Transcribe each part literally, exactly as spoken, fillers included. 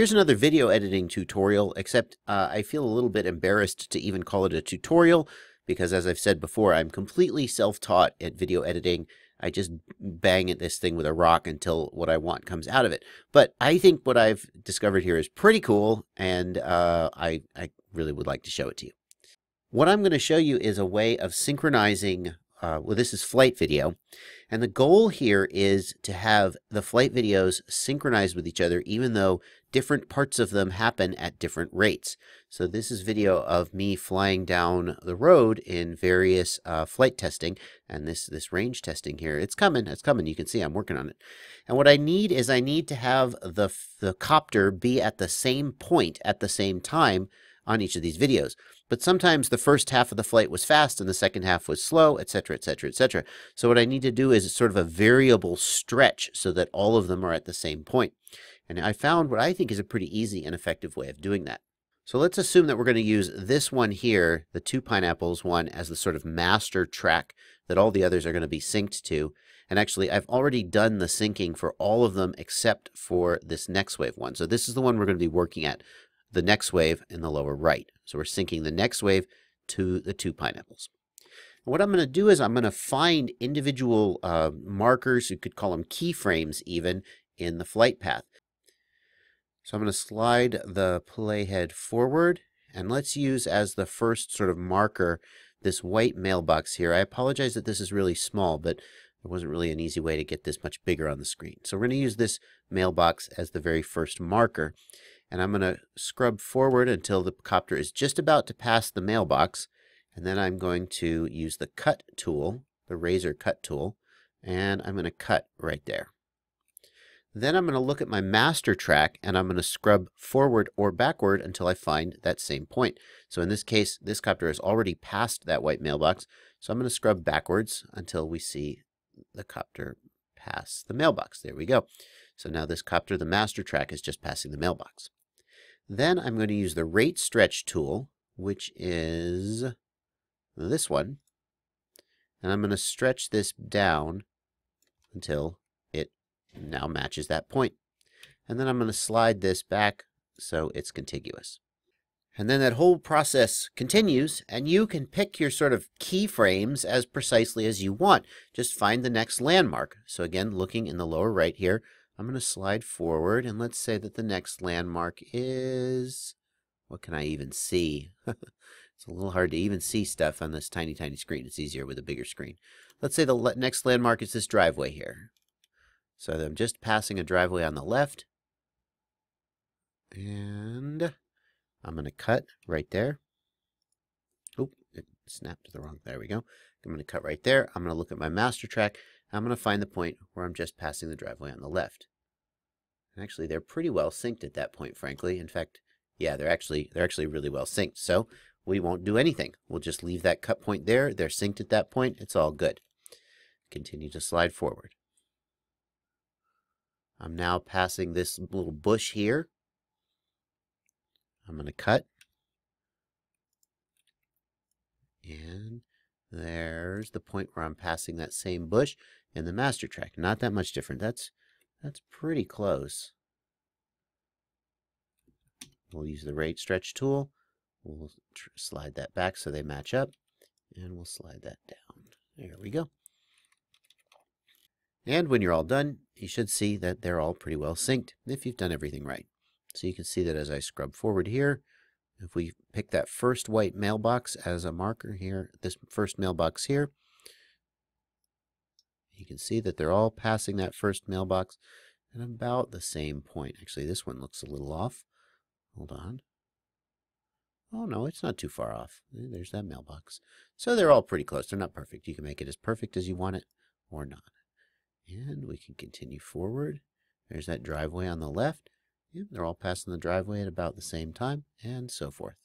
Here's another video editing tutorial, except uh, I feel a little bit embarrassed to even call it a tutorial because, as I've said before, I'm completely self-taught at video editing. I just bang at this thing with a rock until what I want comes out of it. But I think what I've discovered here is pretty cool, and uh, I, I really would like to show it to you. What I'm going to show you is a way of synchronizing, uh, well, this is flight video, and the goal here is to have the flight videos synchronized with each other, even though different parts of them happen at different rates. So this is video of me flying down the road in various uh, flight testing, and this this range testing here. It's coming, it's coming. You can see I'm working on it. And what I need is I need to have the the copter be at the same point at the same time on each of these videos. But sometimes the first half of the flight was fast and the second half was slow, etc, etc, et cetera. So what I need to do is sort of a variable stretch so that all of them are at the same point. And I found what I think is a pretty easy and effective way of doing that. So let's assume that we're going to use this one here, the two pineapples one, as the sort of master track that all the others are going to be synced to. And actually, I've already done the syncing for all of them except for this next wave one. So this is the one we're going to be working at, the next wave in the lower right. So we're syncing the next wave to the two pineapples. And what I'm going to do is I'm going to find individual uh, markers, you could call them keyframes even, in the flight path. So I'm going to slide the playhead forward, and let's use as the first sort of marker this white mailbox here. I apologize that this is really small, but there wasn't really an easy way to get this much bigger on the screen. So we're going to use this mailbox as the very first marker. And I'm going to scrub forward until the copter is just about to pass the mailbox. And then I'm going to use the cut tool, the razor cut tool, and I'm going to cut right there. Then I'm going to look at my master track, and I'm going to scrub forward or backward until I find that same point. So in this case, this copter has already passed that white mailbox. So I'm going to scrub backwards until we see the copter pass the mailbox. There we go. So now this copter, the master track, is just passing the mailbox. Then I'm going to use the rate stretch tool, which is this one. And I'm going to stretch this down until it now matches that point. And then I'm going to slide this back so it's contiguous. And then that whole process continues, and you can pick your sort of keyframes as precisely as you want. Just find the next landmark. So again, looking in the lower right here, I'm going to slide forward, and let's say that the next landmark is, what can I even see? It's a little hard to even see stuff on this tiny, tiny screen. It's easier with a bigger screen. Let's say the next landmark is this driveway here. So I'm just passing a driveway on the left, and I'm going to cut right there. Oop, it snapped to the wrong, there we go. I'm going to cut right there. I'm going to look at my master track. I'm going to find the point where I'm just passing the driveway on the left. And actually, they're pretty well synced at that point, frankly. In fact, yeah, they're actually they're actually really well synced. So we won't do anything. We'll just leave that cut point there. They're synced at that point. It's all good. Continue to slide forward. I'm now passing this little bush here. I'm going to cut. And there's the point where I'm passing that same bush in the master track. Not that much different. That's that's pretty close. We'll use the rate stretch tool. We'll slide that back so they match up. And we'll slide that down. There we go. And when you're all done, you should see that they're all pretty well synced if you've done everything right. So you can see that as I scrub forward here, if we pick that first white mailbox as a marker here, this first mailbox here, you can see that they're all passing that first mailbox at about the same point. Actually, this one looks a little off. Hold on. Oh, no, it's not too far off. There's that mailbox. So they're all pretty close. They're not perfect. You can make it as perfect as you want it or not. And we can continue forward. There's that driveway on the left. Yep, they're all passing the driveway at about the same time, and so forth.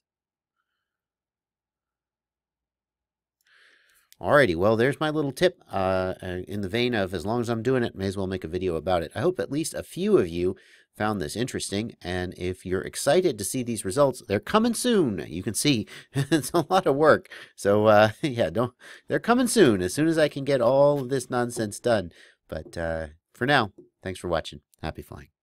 Alrighty, well, there's my little tip uh, in the vein of as long as I'm doing it, may as well make a video about it. I hope at least a few of you found this interesting, and if you're excited to see these results, they're coming soon. You can see it's a lot of work. So, uh, yeah, don't. They're coming soon, as soon as I can get all of this nonsense done. But uh, for now, thanks for watching. Happy flying.